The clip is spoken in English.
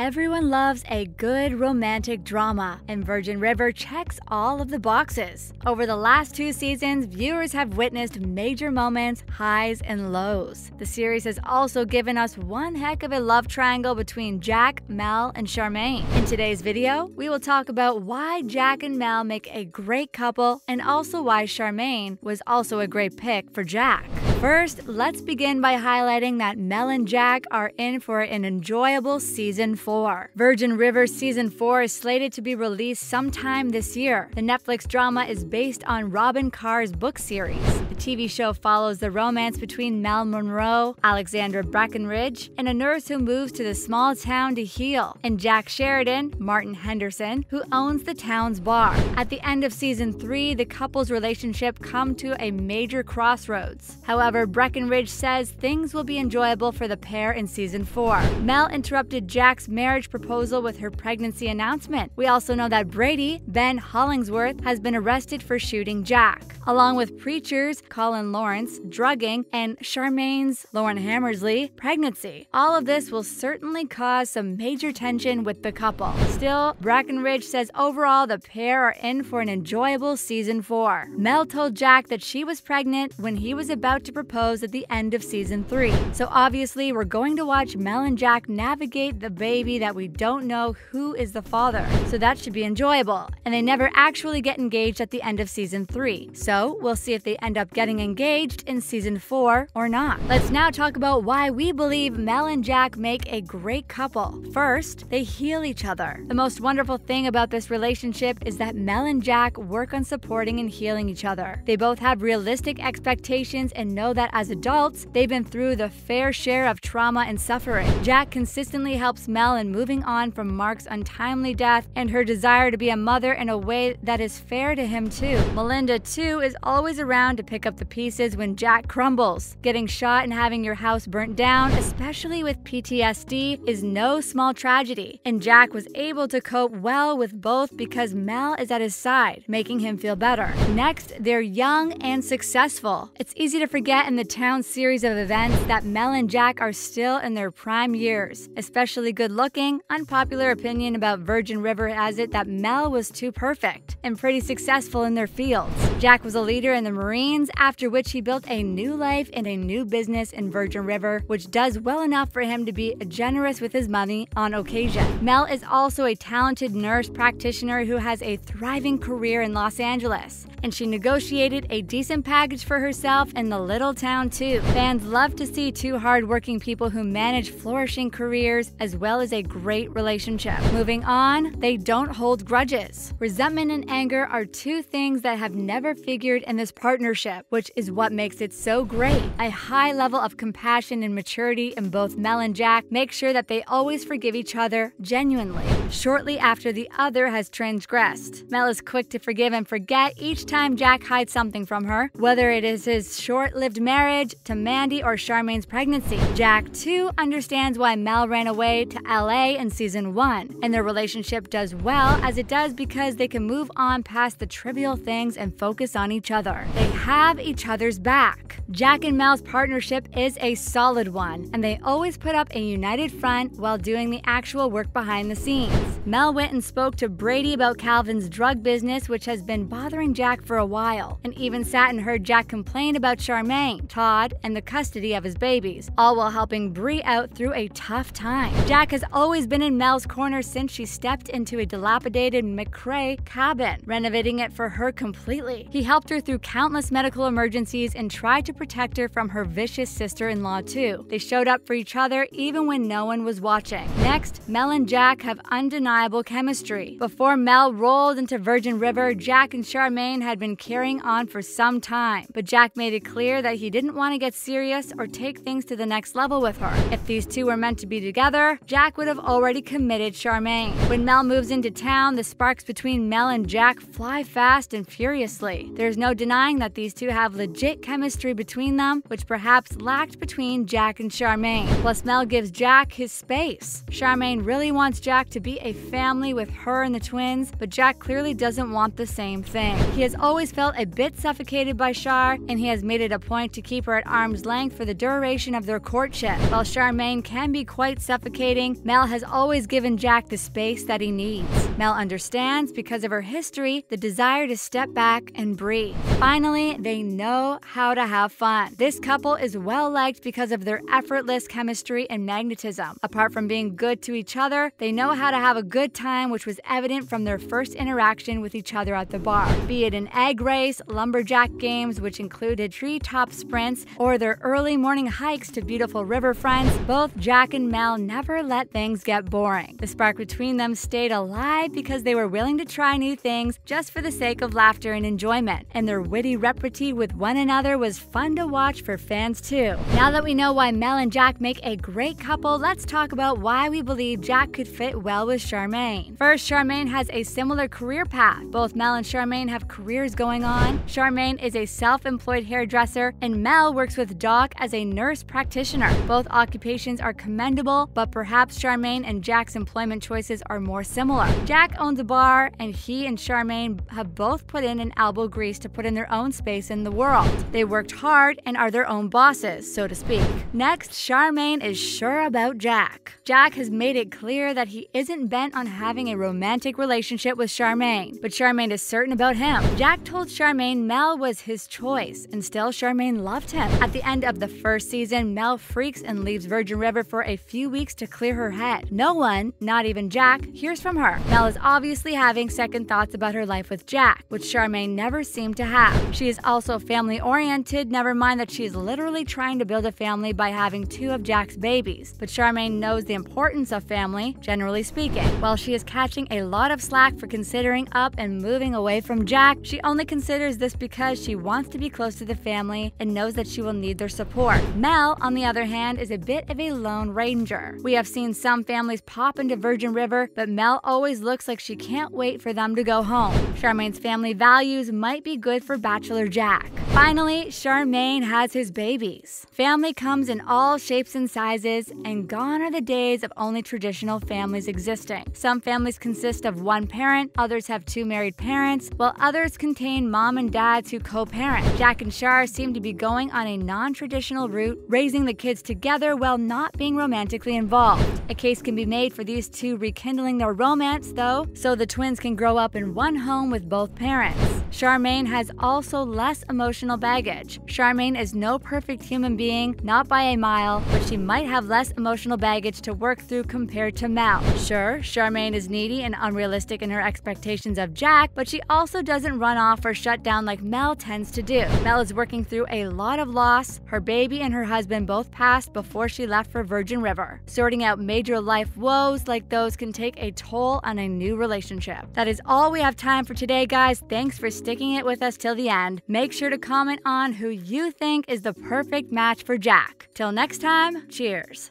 Everyone loves a good romantic drama, and Virgin River checks all of the boxes. Over the last two seasons, viewers have witnessed major moments, highs and lows. The series has also given us one heck of a love triangle between Jack, Mel, and Charmaine. In today's video, we will talk about why Jack and Mel make a great couple and also why Charmaine was also a great pick for Jack. First, let's begin by highlighting that Mel and Jack are in for an enjoyable Season 4. Virgin River Season 4 is slated to be released sometime this year. The Netflix drama is based on Robin Carr's book series. The TV show follows the romance between Mel Monroe, Alexandra Breckenridge, and a nurse who moves to the small town to heal, and Jack Sheridan, Martin Henderson, who owns the town's bar. At the end of Season 3, the couple's relationship come to a major crossroads. However, Breckenridge says things will be enjoyable for the pair in Season 4. Mel interrupted Jack's marriage proposal with her pregnancy announcement. We also know that Brady, Ben Hollingsworth, has been arrested for shooting Jack, along with Preacher's, Colin Lawrence, drugging, and Charmaine's, Lauren Hammersley, pregnancy. All of this will certainly cause some major tension with the couple. Still, Breckenridge says overall the pair are in for an enjoyable Season 4. Mel told Jack that she was pregnant when he was about to propose at the end of Season 3. So obviously, we're going to watch Mel and Jack navigate the baby that we don't know who is the father. So that should be enjoyable. And they never actually get engaged at the end of Season 3. So we'll see if they end up getting engaged in Season 4 or not. Let's now talk about why we believe Mel and Jack make a great couple. First, they heal each other. The most wonderful thing about this relationship is that Mel and Jack work on supporting and healing each other. They both have realistic expectations and know that as adults, they've been through the fair share of trauma and suffering. Jack consistently helps Mel in moving on from Mark's untimely death and her desire to be a mother in a way that is fair to him too. Melinda too is always around to pick up the pieces when Jack crumbles. Getting shot and having your house burnt down, especially with PTSD, is no small tragedy. And Jack was able to cope well with both because Mel is at his side, making him feel better. Next, they're young and successful. It's easy to forget in the town series of events that Mel and Jack are still in their prime years. Especially good-looking, unpopular opinion about Virgin River has it that Mel was too perfect and pretty successful in their fields. Jack was a leader in the Marines, after which he built a new life and a new business in Virgin River, which does well enough for him to be generous with his money on occasion. Mel is also a talented nurse practitioner who has a thriving career in Los Angeles, and she negotiated a decent package for herself in the little town too. Fans love to see two hardworking people who manage flourishing careers as well as a great relationship. Moving on, they don't hold grudges. Resentment and anger are two things that have never figured in this partnership, which is what makes it so great. A high level of compassion and maturity in both Mel and Jack make sure that they always forgive each other genuinely, shortly after the other has transgressed. Mel is quick to forgive and forget each time Jack hides something from her, whether it is his short-lived marriage to Mandy or Charmaine's pregnancy. Jack, too, understands why Mel ran away to LA in Season 1, and their relationship does well as it does because they can move on past the trivial things and focus on each other. They have each other's back. Jack and Mel's partnership is a solid one, and they always put up a united front while doing the actual work behind the scenes. Mel went and spoke to Brady about Calvin's drug business, which has been bothering Jack for a while, and even sat and heard Jack complain about Charmaine, Todd, and the custody of his babies, all while helping Bree out through a tough time. Jack has always been in Mel's corner since she stepped into a dilapidated McCrae cabin, renovating it for her completely. He helped her through countless medical emergencies and tried to protect her from her vicious sister-in-law too. They showed up for each other even when no one was watching. Next, Mel and Jack have undeniable chemistry. Before Mel rolled into Virgin River, Jack and Charmaine had been carrying on for some time, but Jack made it clear that he didn't want to get serious or take things to the next level with her. If these two were meant to be together, Jack would have already committed Charmaine. When Mel moves into town, the sparks between Mel and Jack fly fast and furiously. chemistry. There's no denying that these two have legit chemistry between them, which perhaps lacked between Jack and Charmaine. Plus, Mel gives Jack his space. Charmaine really wants Jack to be a family with her and the twins, but Jack clearly doesn't want the same thing. He has always felt a bit suffocated by Char, and he has made it a point to keep her at arm's length for the duration of their courtship. While Charmaine can be quite suffocating, Mel has always given Jack the space that he needs. Mel understands, because of her history, the desire to step back and breathe. Finally, they know how to have fun. This couple is well liked because of their effortless chemistry and magnetism. Apart from being good to each other, they know how to have a good time, which was evident from their first interaction with each other at the bar. Be it an egg race, lumberjack games, which included treetop sprints, or their early morning hikes to beautiful riverfronts, both Jack and Mel never let things get boring. The spark between them stayed alive because they were willing to try new things just for the sake of laughter and enjoyment, and their witty repartee with one another was fun to watch for fans too. Now that we know why Mel and Jack make a great couple, let's talk about why we believe Jack could fit well with Charmaine. First, Charmaine has a similar career path. Both Mel and Charmaine have careers going on. Charmaine is a self-employed hairdresser, and Mel works with Doc as a nurse practitioner. Both occupations are commendable, but perhaps Charmaine and Jack's employment choices are more similar. Jack owns a bar, and he and Charmaine have both put in an elbow grease to put in their own space in the world. They worked hard and are their own bosses, so to speak. Next, Charmaine is sure about Jack. Jack has made it clear that he isn't bent on having a romantic relationship with Charmaine, but Charmaine is certain about him. Jack told Charmaine Mel was his choice, and still Charmaine loved him. At the end of the first season, Mel freaks and leaves Virgin River for a few weeks to clear her head. No one, not even Jack, hears from her. Mel is obviously having second thoughts about her life with Jack, which Charmaine never seemed to have. She is also family-oriented, never mind that she is literally trying to build a family by having two of Jack's babies. But Charmaine knows the importance of family, generally speaking. While she is catching a lot of slack for considering up and moving away from Jack, she only considers this because she wants to be close to the family and knows that she will need their support. Mel, on the other hand, is a bit of a lone ranger. We have seen some families pop into Virgin River, but Mel always looks like she can't wait for them to go home. Charmaine's family values might be good for Bachelor Jack. Finally, Charmaine has his babies. Family comes in all shapes and sizes, and gone are the days of only traditional families existing. Some families consist of one parent, others have two married parents, while others contain mom and dads who co-parent. Jack and Char seem to be going on a non-traditional route, raising the kids together while not being romantically involved. A case can be made for these two rekindling their romance, though, so the twins can grow up in one home with both parents. Charmaine has also less emotional baggage. Charmaine is no perfect human being, not by a mile, but she might have less emotional baggage to work through compared to Mel. Sure, Charmaine is needy and unrealistic in her expectations of Jack, but she also doesn't run off or shut down like Mel tends to do. Mel is working through a lot of loss. Her baby and her husband both passed before she left for Virgin River. Sorting out major life woes like those can take a toll on a new relationship. That is all we have time for today, guys. Thanks for sticking it with us till the end. Make sure to comment on who you think is the perfect match for Jack. Till next time, cheers.